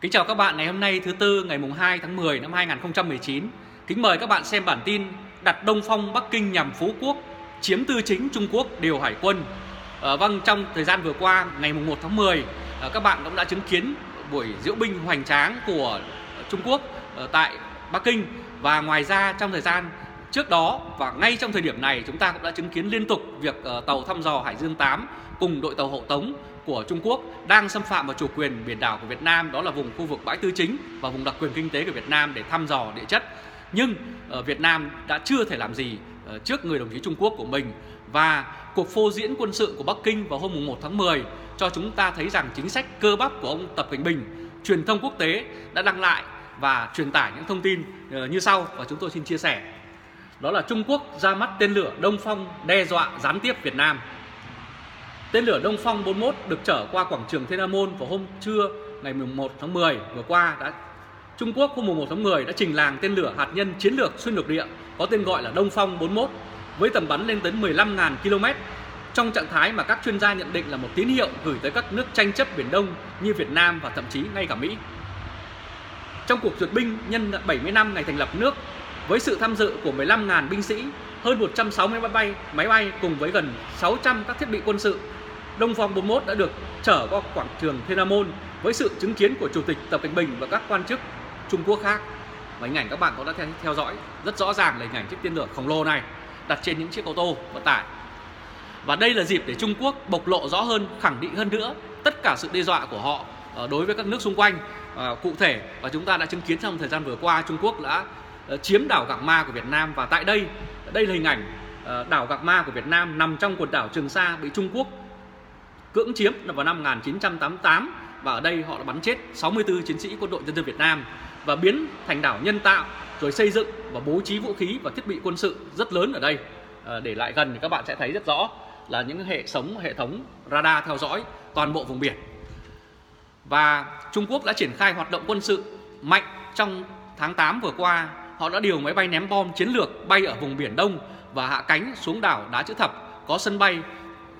Kính chào các bạn, ngày hôm nay thứ Tư ngày mùng 2 tháng 10 năm 2019. Kính mời các bạn xem bản tin đặt Đông Phong Bắc Kinh nhằm Phú Quốc, chiếm Tư Chính Trung Quốc điều hải quân. Vâng, trong thời gian vừa qua, ngày mùng 1 tháng 10, các bạn cũng đã chứng kiến buổi diễu binh hoành tráng của Trung Quốc tại Bắc Kinh. Và ngoài ra trong thời gian trước đó và ngay trong thời điểm này, chúng ta cũng đã chứng kiến liên tục việc tàu thăm dò Hải Dương 8 cùng đội tàu hộ tống của Trung Quốc đang xâm phạm vào chủ quyền biển đảo của Việt Nam, đó là vùng khu vực Bãi Tư Chính và vùng đặc quyền kinh tế của Việt Nam để thăm dò địa chất. Nhưng Việt Nam đã chưa thể làm gì trước người đồng chí Trung Quốc của mình. Và cuộc phô diễn quân sự của Bắc Kinh vào hôm 1 tháng 10 cho chúng ta thấy rằng chính sách cơ bắp của ông Tập Cận Bình, truyền thông quốc tế đã đăng lại và truyền tải những thông tin như sau và chúng tôi xin chia sẻ. Đó là Trung Quốc ra mắt tên lửa Đông Phong đe dọa gián tiếp Việt Nam. Tên lửa Đông Phong 41 được chở qua quảng trường Thiên An Môn vào hôm trưa ngày 11 tháng 10 vừa qua. Trung Quốc hôm 11 tháng 10 đã trình làng tên lửa hạt nhân chiến lược xuyên lục địa có tên gọi là Đông Phong 41 với tầm bắn lên tới 15.000 km trong trạng thái mà các chuyên gia nhận định là một tín hiệu gửi tới các nước tranh chấp Biển Đông như Việt Nam và thậm chí ngay cả Mỹ. Trong cuộc duyệt binh nhân 70 năm ngày thành lập nước với sự tham dự của 15.000 binh sĩ, hơn 160 máy bay cùng với gần 600 các thiết bị quân sự, Đông Phong 41 đã được chở qua quảng trường Thiên An Môn với sự chứng kiến của Chủ tịch Tập Cận Bình và các quan chức Trung Quốc khác. Và hình ảnh các bạn có đã theo dõi rất rõ ràng là hình ảnh chiếc tên lửa khổng lồ này đặt trên những chiếc ô tô vận tải. Và đây là dịp để Trung Quốc bộc lộ rõ hơn, khẳng định hơn nữa tất cả sự đe dọa của họ đối với các nước xung quanh. Cụ thể và chúng ta đã chứng kiến trong thời gian vừa qua, Trung Quốc đã chiếm đảo Gạc Ma của Việt Nam. Và tại đây là hình ảnh đảo Gạc Ma của Việt Nam nằm trong quần đảo Trường Sa bị Trung Quốc cưỡng chiếm vào năm 1988 và ở đây họ đã bắn chết 64 chiến sĩ quân đội nhân dân Việt Nam và biến thành đảo nhân tạo, rồi xây dựng và bố trí vũ khí và thiết bị quân sự rất lớn ở đây. Để lại gần thì các bạn sẽ thấy rất rõ là những hệ thống radar theo dõi toàn bộ vùng biển. Và Trung Quốc đã triển khai hoạt động quân sự mạnh trong tháng 8 vừa qua. Họ đã điều máy bay ném bom chiến lược bay ở vùng Biển Đông và hạ cánh xuống đảo Đá Chữ Thập có sân bay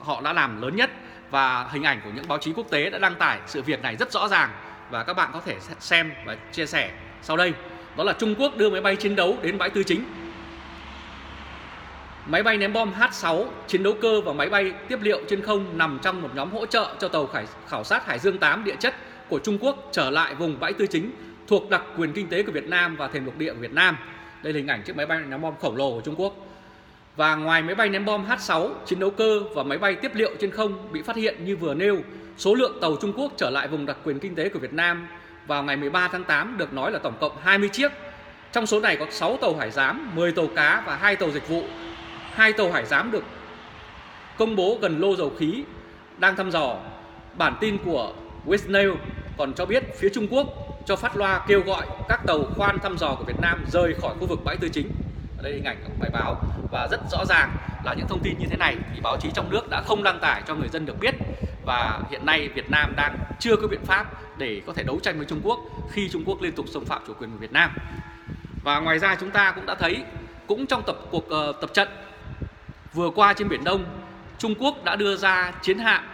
họ đã làm lớn nhất. Và hình ảnh của những báo chí quốc tế đã đăng tải sự việc này rất rõ ràng và các bạn có thể xem và chia sẻ sau đây. Đó là Trung Quốc đưa máy bay chiến đấu đến Bãi Tư Chính. Máy bay ném bom H-6, chiến đấu cơ và máy bay tiếp liệu trên không nằm trong một nhóm hỗ trợ cho tàu khảo sát Hải Dương 8 địa chất của Trung Quốc trở lại vùng Bãi Tư Chính thuộc đặc quyền kinh tế của Việt Nam và thềm lục địa của Việt Nam. Đây là hình ảnh chiếc máy bay ném bom khổng lồ của Trung Quốc. Và ngoài máy bay ném bom H-6, chiến đấu cơ và máy bay tiếp liệu trên không bị phát hiện như vừa nêu, số lượng tàu Trung Quốc trở lại vùng đặc quyền kinh tế của Việt Nam vào ngày 13 tháng 8 được nói là tổng cộng 20 chiếc. Trong số này có 6 tàu hải giám, 10 tàu cá và 2 tàu dịch vụ. 2 tàu hải giám được công bố gần lô dầu khí đang thăm dò. Bản tin của Westnew còn cho biết phía Trung Quốc cho phát loa kêu gọi các tàu khoan thăm dò của Việt Nam rời khỏi khu vực Bãi Tư Chính. Ở đây hình ảnh các bài báo và rất rõ ràng là những thông tin như thế này thì báo chí trong nước đã không đăng tải cho người dân được biết. Và hiện nay Việt Nam đang chưa có biện pháp để có thể đấu tranh với Trung Quốc khi Trung Quốc liên tục xâm phạm chủ quyền của Việt Nam. Và ngoài ra chúng ta cũng đã thấy cũng trong cuộc tập trận vừa qua trên Biển Đông, Trung Quốc đã đưa ra chiến hạm,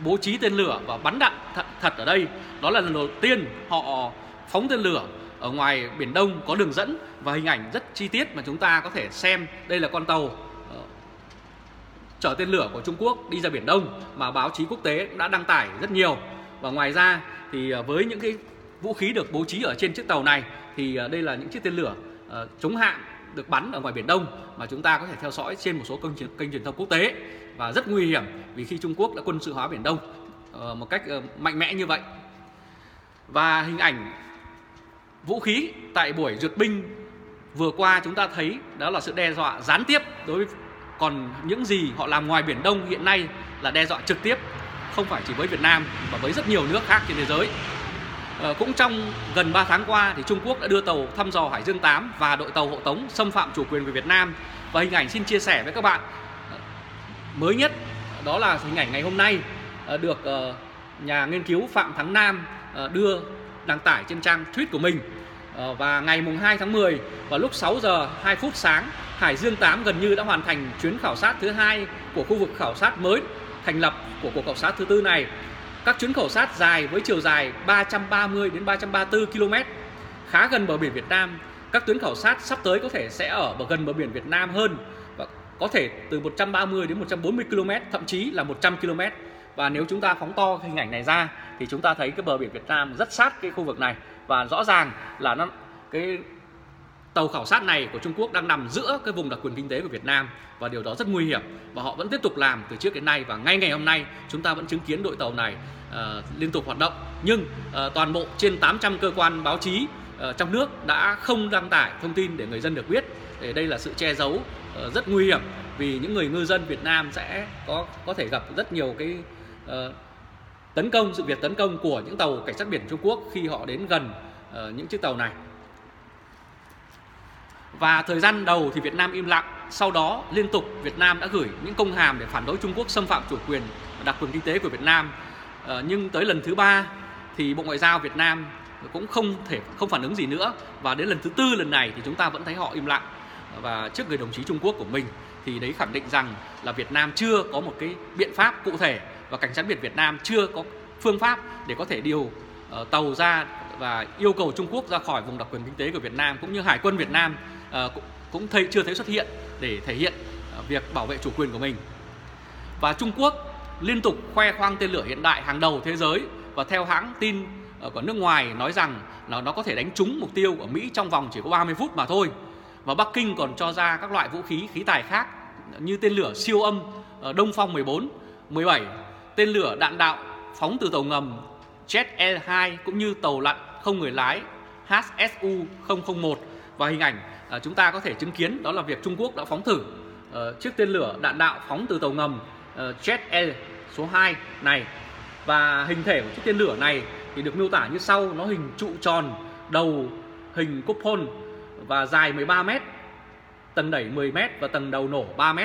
bố trí tên lửa và bắn đạn thật ở đây. Đó là lần đầu tiên họ phóng tên lửa ở ngoài Biển Đông có đường dẫn và hình ảnh rất chi tiết mà chúng ta có thể xem. Đây là con tàu chở tên lửa của Trung Quốc đi ra Biển Đông mà báo chí quốc tế đã đăng tải rất nhiều. Và ngoài ra thì với những cái vũ khí được bố trí ở trên chiếc tàu này thì đây là những chiếc tên lửa chống hạm được bắn ở ngoài Biển Đông mà chúng ta có thể theo dõi trên một số kênh truyền thông quốc tế. Và rất nguy hiểm vì khi Trung Quốc đã quân sự hóa Biển Đông một cách mạnh mẽ như vậy. Và hình ảnh vũ khí tại buổi duyệt binh vừa qua chúng ta thấy đó là sự đe dọa gián tiếp đối với, còn những gì họ làm ngoài Biển Đông hiện nay là đe dọa trực tiếp, không phải chỉ với Việt Nam mà với rất nhiều nước khác trên thế giới. Cũng trong gần 3 tháng qua thì Trung Quốc đã đưa tàu thăm dò Hải Dương 8 và đội tàu hộ tống xâm phạm chủ quyền của Việt Nam. Và hình ảnh xin chia sẻ với các bạn mới nhất đó là hình ảnh ngày hôm nay được nhà nghiên cứu Phạm Thắng Nam đăng tải trên trang tweet của mình. Và ngày 2 tháng 10 vào lúc 6 giờ 2 phút sáng, Hải Dương 8 gần như đã hoàn thành chuyến khảo sát thứ 2 của khu vực khảo sát mới thành lập của cuộc khảo sát thứ 4 này. các chuyến khảo sát dài với chiều dài 330 đến 334 km, khá gần bờ biển Việt Nam. Các tuyến khảo sát sắp tới có thể sẽ ở gần bờ biển Việt Nam hơn, và có thể từ 130 đến 140 km, thậm chí là 100 km. Và nếu chúng ta phóng to hình ảnh này ra thì chúng ta thấy cái bờ biển Việt Nam rất sát cái khu vực này, và rõ ràng là cái tàu khảo sát này của Trung Quốc đang nằm giữa cái vùng đặc quyền kinh tế của Việt Nam, và điều đó rất nguy hiểm, và họ vẫn tiếp tục làm từ trước đến nay. Và ngay ngày hôm nay chúng ta vẫn chứng kiến đội tàu này liên tục hoạt động, nhưng toàn bộ trên 800 cơ quan báo chí trong nước đã không đăng tải thông tin để người dân được biết. Để đây là sự che giấu rất nguy hiểm, vì những người ngư dân Việt Nam sẽ có thể gặp rất nhiều cái sự việc tấn công của những tàu cảnh sát biển Trung Quốc khi họ đến gần những chiếc tàu này. Và thời gian đầu thì Việt Nam im lặng, sau đó liên tục Việt Nam đã gửi những công hàm để phản đối Trung Quốc xâm phạm chủ quyền và đặc quyền kinh tế của Việt Nam. Nhưng tới lần thứ 3 thì Bộ Ngoại giao Việt Nam cũng không phản ứng gì nữa, và đến lần thứ 4 lần này thì chúng ta vẫn thấy họ im lặng. Và trước người đồng chí Trung Quốc của mình thì đấy khẳng định rằng là Việt Nam chưa có một cái biện pháp cụ thể, và cảnh sát biển Việt Nam chưa có phương pháp để có thể điều tàu ra và yêu cầu Trung Quốc ra khỏi vùng đặc quyền kinh tế của Việt Nam, cũng như Hải quân Việt Nam cũng chưa thấy xuất hiện để thể hiện việc bảo vệ chủ quyền của mình. Và Trung Quốc liên tục khoe khoang tên lửa hiện đại hàng đầu thế giới, và theo hãng tin của nước ngoài nói rằng là nó có thể đánh trúng mục tiêu của Mỹ trong vòng chỉ có 30 phút mà thôi. Và Bắc Kinh còn cho ra các loại vũ khí, khí tài khác như tên lửa siêu âm Đông Phong 14, 17, tên lửa đạn đạo phóng từ tàu ngầm JL2 cũng như tàu lặn không người lái HSU 001. Và hình ảnh chúng ta có thể chứng kiến đó là việc Trung Quốc đã phóng thử chiếc tên lửa đạn đạo phóng từ tàu ngầm JL số 2 này. Và hình thể của chiếc tên lửa này thì được miêu tả như sau: nó hình trụ tròn, đầu hình cúp hôn và dài 13 m, tầng đẩy 10 m và tầng đầu nổ 3 m.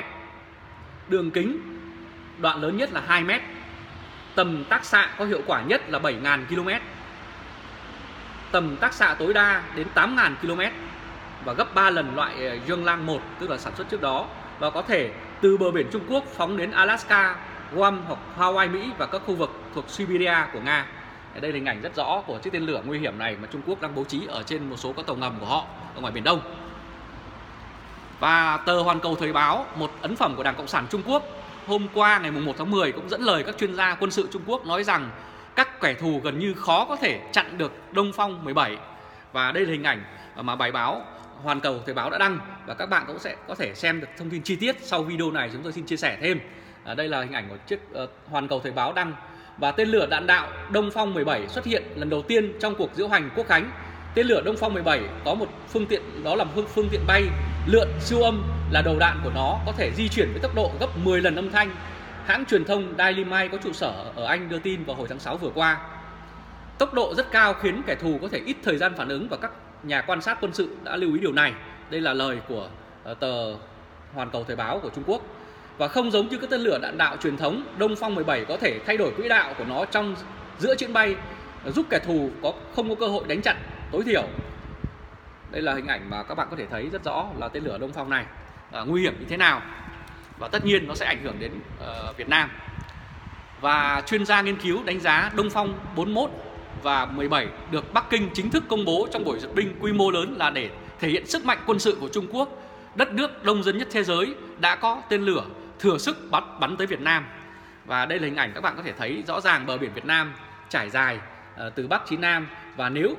Đường kính đoạn lớn nhất là 2 m. Tầm tác xạ có hiệu quả nhất là 7.000 km. Tầm tác xạ tối đa đến 8.000 km, và gấp 3 lần loại Dương Lang 1, tức là sản xuất trước đó, và có thể từ bờ biển Trung Quốc phóng đến Alaska, Guam hoặc Hawaii Mỹ và các khu vực thuộc Siberia của Nga. Đây là hình ảnh rất rõ của chiếc tên lửa nguy hiểm này mà Trung Quốc đang bố trí ở trên một số các tàu ngầm của họ ở ngoài Biển Đông. Và tờ Hoàn Cầu Thời Báo, một ấn phẩm của Đảng Cộng sản Trung Quốc, hôm qua ngày 1 tháng 10 cũng dẫn lời các chuyên gia quân sự Trung Quốc nói rằng các kẻ thù gần như khó có thể chặn được Đông Phong 17. Và đây là hình ảnh mà bài báo Hoàn Cầu Thời Báo đã đăng, và các bạn cũng sẽ có thể xem được thông tin chi tiết sau video này chúng tôi xin chia sẻ thêm. Đây là hình ảnh của chiếc Hoàn Cầu Thời Báo đăng. Và tên lửa đạn đạo Đông Phong 17 xuất hiện lần đầu tiên trong cuộc diễu hành Quốc Khánh. Tên lửa Đông Phong 17 có một phương tiện, đó là phương tiện bay lượn siêu âm, là đầu đạn của nó có thể di chuyển với tốc độ gấp 10 lần âm thanh. Hãng truyền thông Daily Mail có trụ sở ở Anh đưa tin vào hồi tháng 6 vừa qua. Tốc độ rất cao khiến kẻ thù có thể ít thời gian phản ứng, và các nhà quan sát quân sự đã lưu ý điều này. Đây là lời của tờ Hoàn Cầu Thời Báo của Trung Quốc. Và không giống như các tên lửa đạn đạo truyền thống, Đông Phong 17 có thể thay đổi quỹ đạo của nó trong giữa chuyến bay, giúp kẻ thù không có cơ hội đánh chặn tối thiểu. Đây là hình ảnh mà các bạn có thể thấy rất rõ là tên lửa Đông Phong này nguy hiểm như thế nào, và tất nhiên nó sẽ ảnh hưởng đến Việt Nam. Và chuyên gia nghiên cứu đánh giá Đông Phong 41 và 17 được Bắc Kinh chính thức công bố trong buổi duyệt binh quy mô lớn là để thể hiện sức mạnh quân sự của Trung Quốc, đất nước đông dân nhất thế giới đã có tên lửa thừa sức bắn tới Việt Nam. Và đây là hình ảnh các bạn có thể thấy rõ ràng bờ biển Việt Nam trải dài từ Bắc chí Nam, và nếu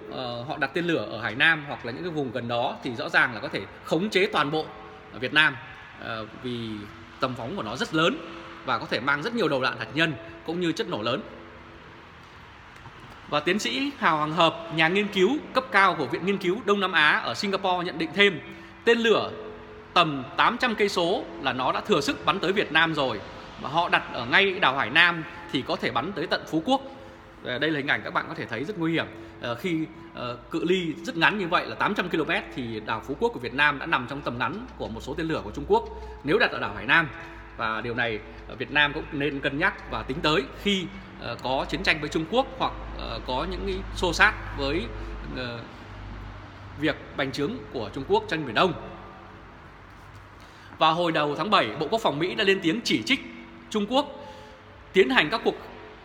họ đặt tên lửa ở Hải Nam hoặc là những cái vùng gần đó thì rõ ràng là có thể khống chế toàn bộ Việt Nam, vì tầm phóng của nó rất lớn và có thể mang rất nhiều đầu đạn hạt nhân cũng như chất nổ lớn. Và tiến sĩ Hào Hoàng Hợp, nhà nghiên cứu cấp cao của Viện Nghiên cứu Đông Nam Á ở Singapore nhận định thêm: tên lửa tầm 800 cây số là nó đã thừa sức bắn tới Việt Nam rồi, và họ đặt ở ngay đảo Hải Nam thì có thể bắn tới tận Phú Quốc. Đây là hình ảnh các bạn có thể thấy rất nguy hiểm khi cự ly rất ngắn như vậy là 800 km thì đảo Phú Quốc của Việt Nam đã nằm trong tầm ngắn của một số tên lửa của Trung Quốc nếu đặt ở đảo Hải Nam. Và điều này Việt Nam cũng nên cân nhắc và tính tới khi có chiến tranh với Trung Quốc hoặc có những xô xát với việc bành trướng của Trung Quốc trên Biển Đông. Và hồi đầu tháng 7, Bộ Quốc phòng Mỹ đã lên tiếng chỉ trích Trung Quốc tiến hành các cuộc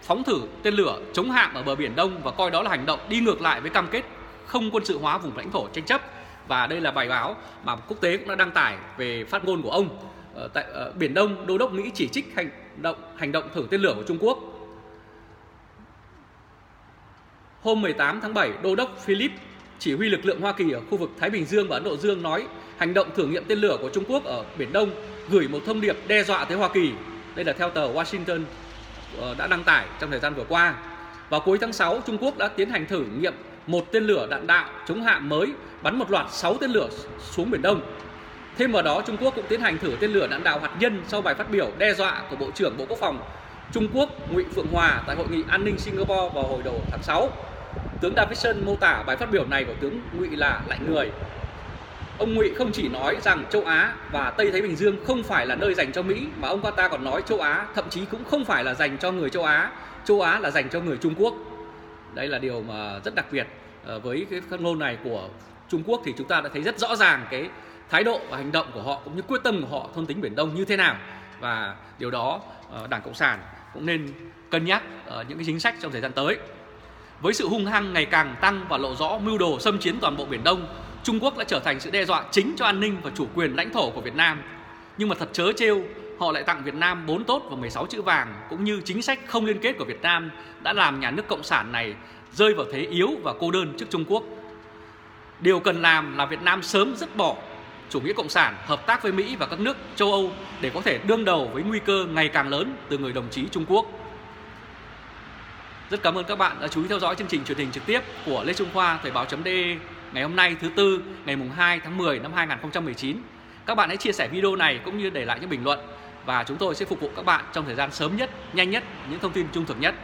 phóng thử tên lửa chống hạm ở bờ Biển Đông và coi đó là hành động đi ngược lại với cam kết không quân sự hóa vùng lãnh thổ tranh chấp. Và đây là bài báo mà quốc tế cũng đã đăng tải về phát ngôn của ông. Tại Biển Đông, Đô đốc Mỹ chỉ trích hành động thử tên lửa của Trung Quốc. Hôm 18 tháng 7, Đô đốc Philip, chỉ huy lực lượng Hoa Kỳ ở khu vực Thái Bình Dương và Ấn Độ Dương nói hành động thử nghiệm tên lửa của Trung Quốc ở Biển Đông gửi một thông điệp đe dọa tới Hoa Kỳ. Đây là theo tờ Washington đã đăng tải trong thời gian vừa qua. Vào cuối tháng 6, Trung Quốc đã tiến hành thử nghiệm một tên lửa đạn đạo chống hạm mới, bắn một loạt 6 tên lửa xuống Biển Đông. Thêm vào đó, Trung Quốc cũng tiến hành thử tên lửa đạn đạo hạt nhân sau bài phát biểu đe dọa của Bộ trưởng Bộ Quốc phòng Trung Quốc Ngụy Phượng Hòa tại Hội nghị An ninh Singapore vào hồi đầu tháng 6. Tướng Davidson mô tả bài phát biểu này của tướng Ngụy là lạnh người. Ông Ngụy không chỉ nói rằng châu Á và Tây Thái Bình Dương không phải là nơi dành cho Mỹ, mà ông ta còn nói châu Á thậm chí cũng không phải là dành cho người châu Á là dành cho người Trung Quốc. Đây là điều mà rất đặc biệt với cái phát ngôn này của Trung Quốc, thì chúng ta đã thấy rất rõ ràng cái thái độ và hành động của họ cũng như quyết tâm của họ thôn tính Biển Đông như thế nào. Và điều đó Đảng Cộng sản cũng nên cân nhắc những cái chính sách trong thời gian tới. Với sự hung hăng ngày càng tăng và lộ rõ mưu đồ xâm chiếm toàn bộ Biển Đông, Trung Quốc đã trở thành sự đe dọa chính cho an ninh và chủ quyền lãnh thổ của Việt Nam. Nhưng mà thật chớ trêu, họ lại tặng Việt Nam 4 tốt và 16 chữ vàng, cũng như chính sách không liên kết của Việt Nam đã làm nhà nước Cộng sản này rơi vào thế yếu và cô đơn trước Trung Quốc. Điều cần làm là Việt Nam sớm dứt bỏ chủ nghĩa Cộng sản, hợp tác với Mỹ và các nước châu Âu để có thể đương đầu với nguy cơ ngày càng lớn từ người đồng chí Trung Quốc. Rất cảm ơn các bạn đã chú ý theo dõi chương trình truyền hình trực tiếp của Lê Trung Khoa, Thoibao.de ngày hôm nay thứ Tư, ngày 2 tháng 10 năm 2019. Các bạn hãy chia sẻ video này cũng như để lại những bình luận, và chúng tôi sẽ phục vụ các bạn trong thời gian sớm nhất, nhanh nhất, những thông tin trung thực nhất.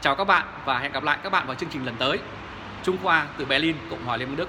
Chào các bạn và hẹn gặp lại các bạn vào chương trình lần tới. Trung Khoa từ Berlin, Cộng hòa Liên bang Đức.